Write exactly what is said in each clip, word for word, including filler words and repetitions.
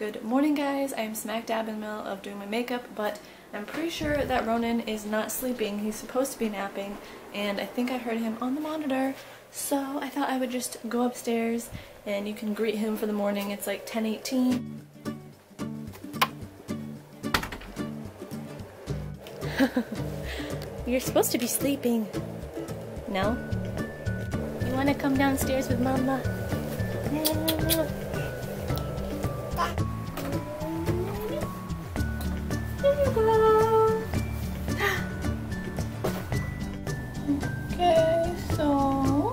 Good morning, guys. I am smack dab in the middle of doing my makeup, but I'm pretty sure that Ronan is not sleeping. He's supposed to be napping, and I think I heard him on the monitor, so I thought I would just go upstairs and you can greet him for the morning. It's like ten eighteen. You're supposed to be sleeping. No? You want to come downstairs with Mama? Okay, so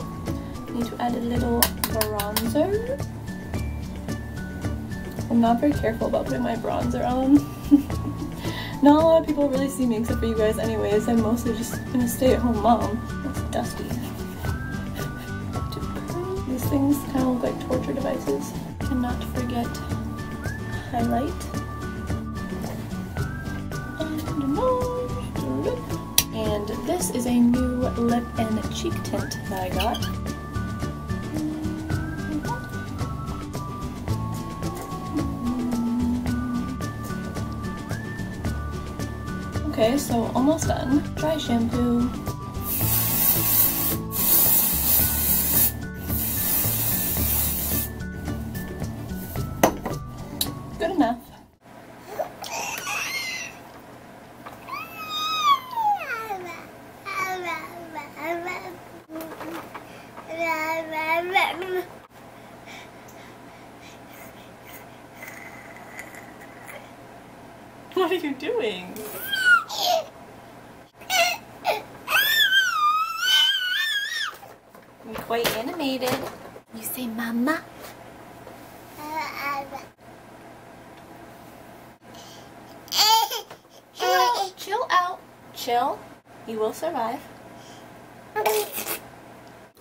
need to add a little bronzer. I'm not very careful about putting my bronzer on. Not a lot of people really see me except for you guys anyways. I'm mostly just a stay-at-home mom. It's dusty. These things kind of look like torture devices. Cannot forget highlight. And this is a new lip and cheek tint that I got. Okay, so almost done. Dry shampoo. Good enough. What are you doing? You're quite animated. You say Mama. Chill, you will survive.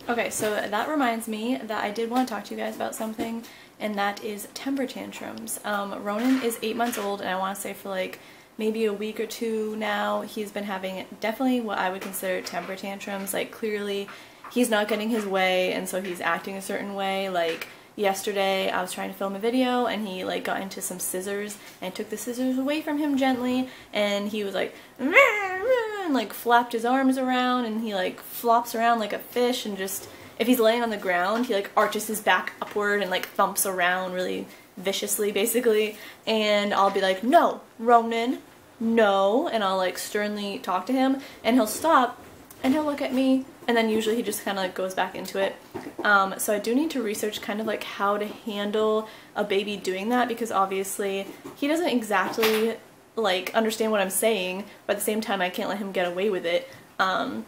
Okay, so that reminds me that I did want to talk to you guys about something, and that is temper tantrums. Um, Ronan is eight months old, and I want to say for like maybe a week or two now, he's been having definitely what I would consider temper tantrums. Like, clearly he's not getting his way, and so he's acting a certain way. Like, yesterday I was trying to film a video and he like got into some scissors and took the scissors away from him gently, and he was like meh, meh, and like flapped his arms around, and he like flops around like a fish, and just if he's laying on the ground he like arches his back upward and like thumps around really viciously basically. And I'll be like, no Ronan, no, and I'll like sternly talk to him, and he'll stop and he'll look at me, and then usually he just kind of like goes back into it. Um, so I do need to research kind of like how to handle a baby doing that, because obviously he doesn't exactly like understand what I'm saying, but at the same time I can't let him get away with it. Um,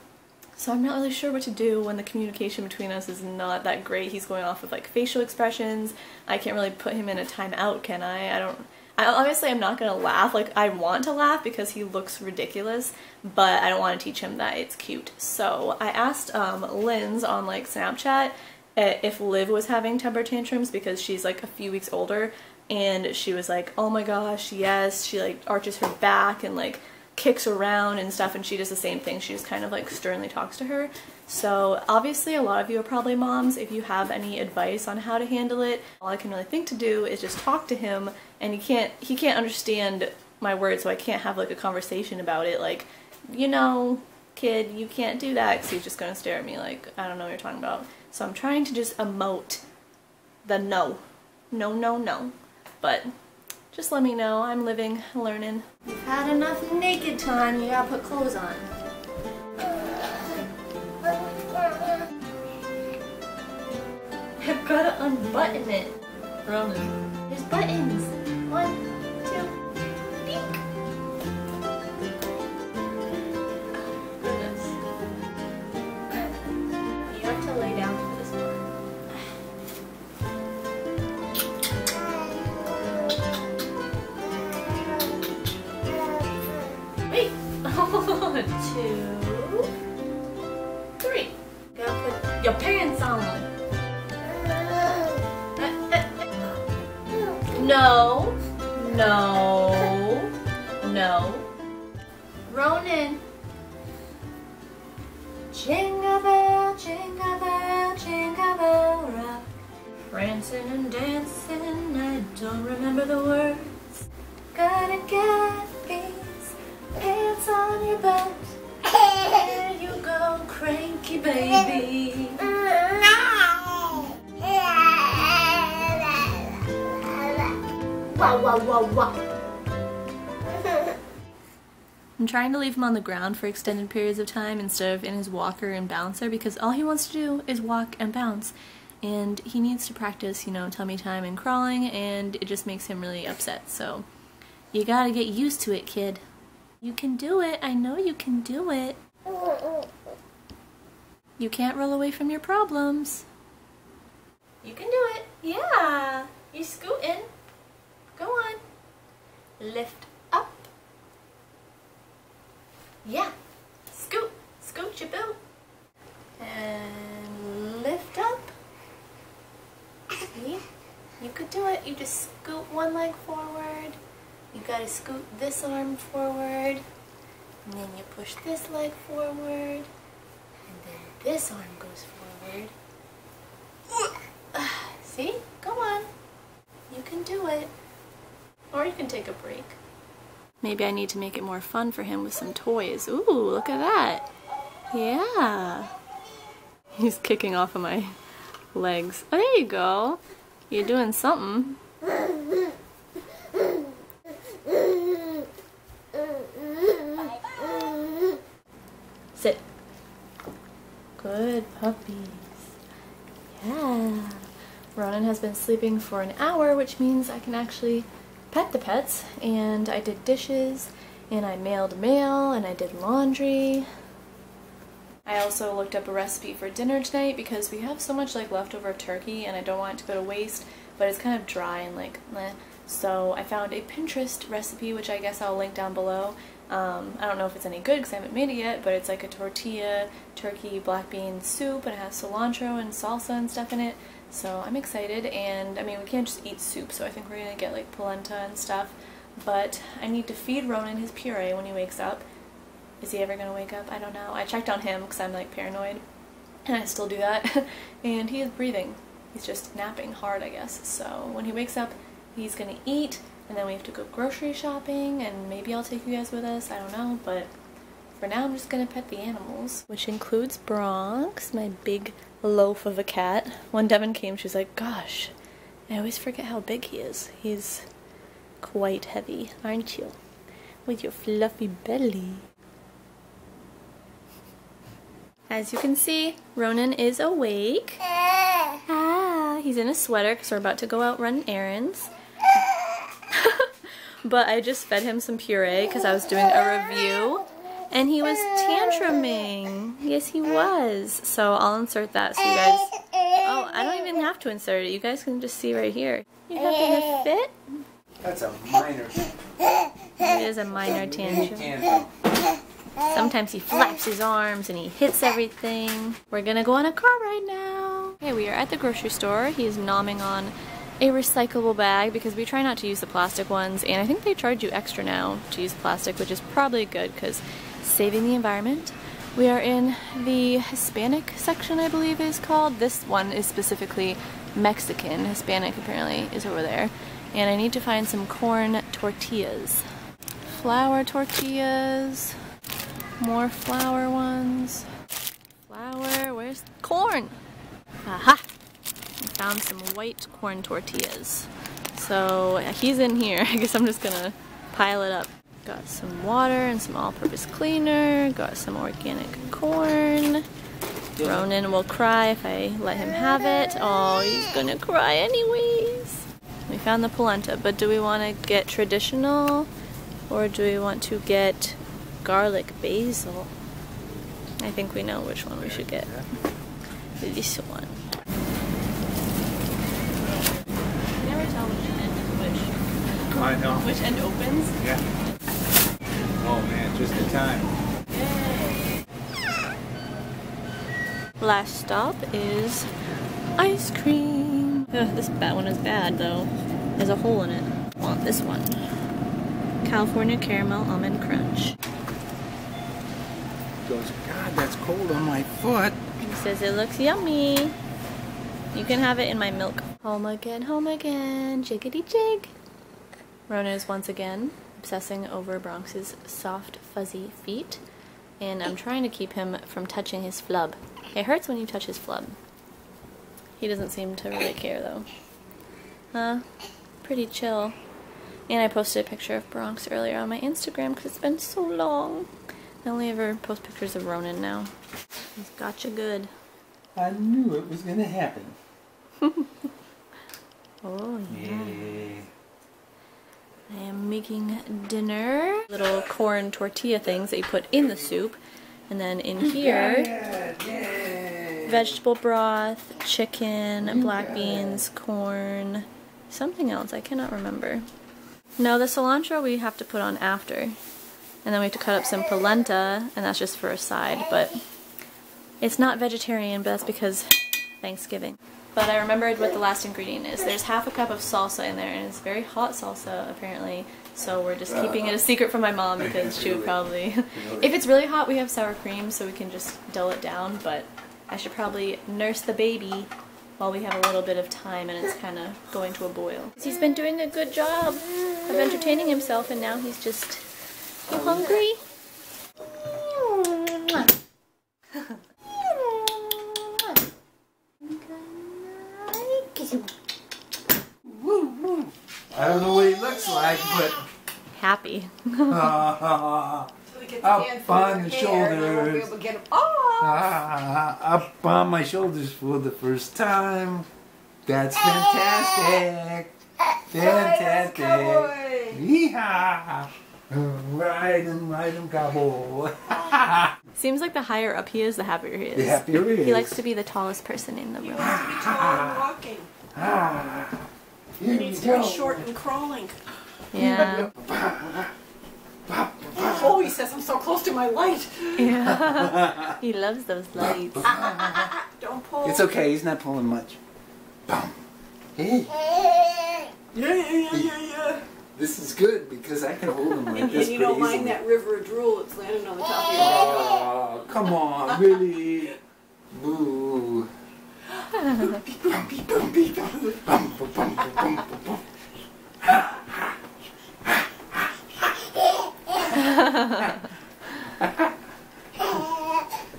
so I'm not really sure what to do when the communication between us is not that great. He's going off of like facial expressions. I can't really put him in a timeout, can I? I don't... I, obviously I'm not gonna laugh. Like, I want to laugh because he looks ridiculous, but I don't want to teach him that it's cute. So I asked um, Linz on like Snapchat if Liv was having temper tantrums, because she's like a few weeks older, and she was like, oh my gosh, yes, she like arches her back and like kicks around and stuff, and she does the same thing. She just kind of like sternly talks to her. So obviously a lot of you are probably moms. If you have any advice on how to handle it, all I can really think to do is just talk to him, and he can't he can't understand my words, so I can't have like a conversation about it, like, you know, kid, you can't do that, because he's just gonna stare at me like I don't know what you're talking about. So I'm trying to just emote the no no no no, but just let me know. I'm living, learning. You've had enough naked time, you gotta put clothes on. I've gotta unbutton it. Ronan. There's buttons. One, two, pink. Oh, goodness. You have to lay down for this part. Two, three. Gotta put your pants on. No, no, no. Ronan. Jingle bell, jingle bell, jingle bell rock. Prancing and dancing, I don't remember the words. Gotta get these pants on your butt. There you go, cranky baby. Wow, wow, wow, wow. I'm trying to leave him on the ground for extended periods of time instead of in his walker and bouncer, because all he wants to do is walk and bounce. And he needs to practice, you know, tummy time and crawling, and it just makes him really upset. So you gotta get used to it, kid. You can do it. I know you can do it. You can't roll away from your problems. You can do it. Yeah. You're scootin'. Go on. Lift up. Yeah. Scoot. Scoot your bill. And lift up. See? You could do it. You just scoot one leg forward. You gotta scoot this arm forward. And then you push this leg forward. And then this arm goes forward. See? Go on. You can do it. Or you can take a break. Maybe I need to make it more fun for him with some toys. Ooh, look at that. Yeah. He's kicking off of my legs. Oh, there you go. You're doing something. Sit. Good puppies. Yeah. Ronan has been sleeping for an hour, which means I can actually pet the pets, and I did dishes, and I mailed mail, and I did laundry. I also looked up a recipe for dinner tonight because we have so much like leftover turkey and I don't want it to go to waste, but it's kind of dry and like meh. So I found a Pinterest recipe, which I guess I'll link down below. Um, I don't know if it's any good because I haven't made it yet, but it's like a tortilla, turkey, black bean soup, and it has cilantro and salsa and stuff in it. So I'm excited, and I mean, we can't just eat soup, so I think we're gonna get like polenta and stuff, but I need to feed Ronan his puree when he wakes up. Is he ever gonna wake up? I don't know. I checked on him because I'm like paranoid, and I still do that, and he is breathing. He's just napping hard, I guess. So when he wakes up, he's gonna eat, and then we have to go grocery shopping, and maybe I'll take you guys with us, I don't know, but for now I'm just gonna pet the animals, which includes Bronx, my big loaf of a cat. When Devin came, she was like, gosh, I always forget how big he is. He's quite heavy, aren't you? With your fluffy belly. As you can see, Ronan is awake. Ah, he's in a sweater because we're about to go out running errands. But I just fed him some puree because I was doing a review. And he was tantruming. Yes, he was. So I'll insert that so you guys... Oh, I don't even have to insert it. You guys can just see right here. You having a fit? That's a minor... It is a minor tantrum. Sometimes he flaps his arms and he hits everything. We're gonna go on a car ride now. Okay, we are at the grocery store. He is nomming on a recyclable bag because we try not to use the plastic ones, and I think they charge you extra now to use plastic, which is probably good because saving the environment. We are in the Hispanic section, I believe is called. This one is specifically Mexican. Hispanic apparently is over there. And I need to find some corn tortillas. Flour tortillas. More flour ones. Flour, where's corn? Aha! I found some white corn tortillas. So he's in here. I guess I'm just gonna pile it up. Got some water and some all-purpose cleaner. Got some organic corn. Ronan will cry if I let him have it. Oh, he's gonna cry anyways. We found the polenta, but do we want to get traditional or do we want to get garlic basil? I think we know which one we should get. This one. You never tell which end which. I know. Which end opens? Yeah. Oh man, just the time. Yay. Last stop is ice cream. Ugh, this bad one is bad though. There's a hole in it. I want this one. California Caramel Almond Crunch. He goes, God, that's cold on my foot. He says it looks yummy. You can have it in my milk. Home again, home again, jiggity jig. Rona is once again obsessing over Bronx's soft, fuzzy feet, and I'm trying to keep him from touching his flub. It hurts when you touch his flub. He doesn't seem to really care, though. Huh? Pretty chill. And I posted a picture of Bronx earlier on my Instagram because it's been so long. I only ever post pictures of Ronan now. He's gotcha good. I knew it was gonna happen. Oh, yeah. yeah. I am making dinner. Little corn tortilla things that you put in the soup. And then in here, yeah, yeah. vegetable broth, chicken, yeah. black beans, corn, something else. I cannot remember. No, the cilantro we have to put on after. And then we have to cut up some polenta, and that's just for a side, but it's not vegetarian, but that's because Thanksgiving. But I remembered what the last ingredient is. There's half a cup of salsa in there, and it's very hot salsa, apparently, so we're just keeping it a secret from my mom because she would probably... If it's really hot, we have sour cream, so we can just dull it down, but I should probably nurse the baby while we have a little bit of time and it's kind of going to a boil. He's been doing a good job of entertaining himself, and now he's just... You hungry? I don't know what he looks like, but... Happy. Up on the shoulders. Up on my shoulders for the first time. That's fantastic. Fantastic. Yeehaw. Ride him, ride him, cowboy. Seems like the higher up he is, the happier he is. The happier he is. He likes to be the tallest person in the room. He wants to be tall and walking. Ah, he needs to be short and crawling. Yeah. Oh, he says, I'm so close to my light. Yeah. He loves those lights. Don't pull. It's okay, he's not pulling much. Bum. Hey. Yeah, yeah, yeah, yeah, yeah. This is good because I can hold him like and this And you don't mind easily. That river of drool that's landing on the top of your head. Oh, come on, really? Boo.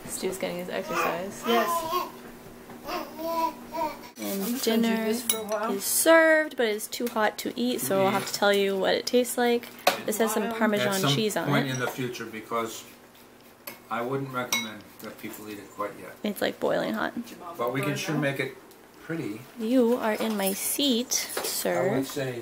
Stu's getting his exercise. Yes. And dinner is served, but it's too hot to eat, so I'll have to tell you what it tastes like. This has some Parmesan some cheese on it. At some point in the future, because I wouldn't recommend that people eat it quite yet. It's like boiling hot. But we can sure make it pretty. You are in my seat, sir. I would say...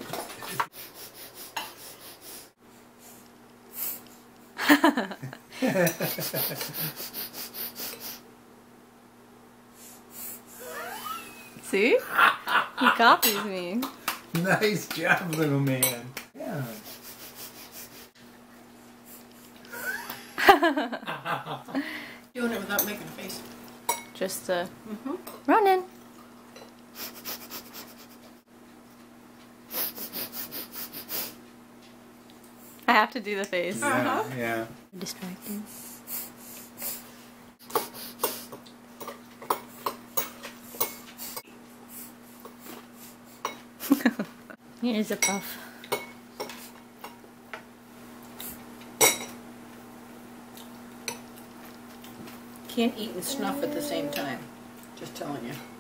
See? He copies me. Nice job, little man. Yeah. Doing it without making a face. Just uh mm-hmm. Ronan. I have to do the face. Yeah. Uh-huh. Yeah. Distracting. Here's a puff. Can't eat and snuff at the same time. Just telling you.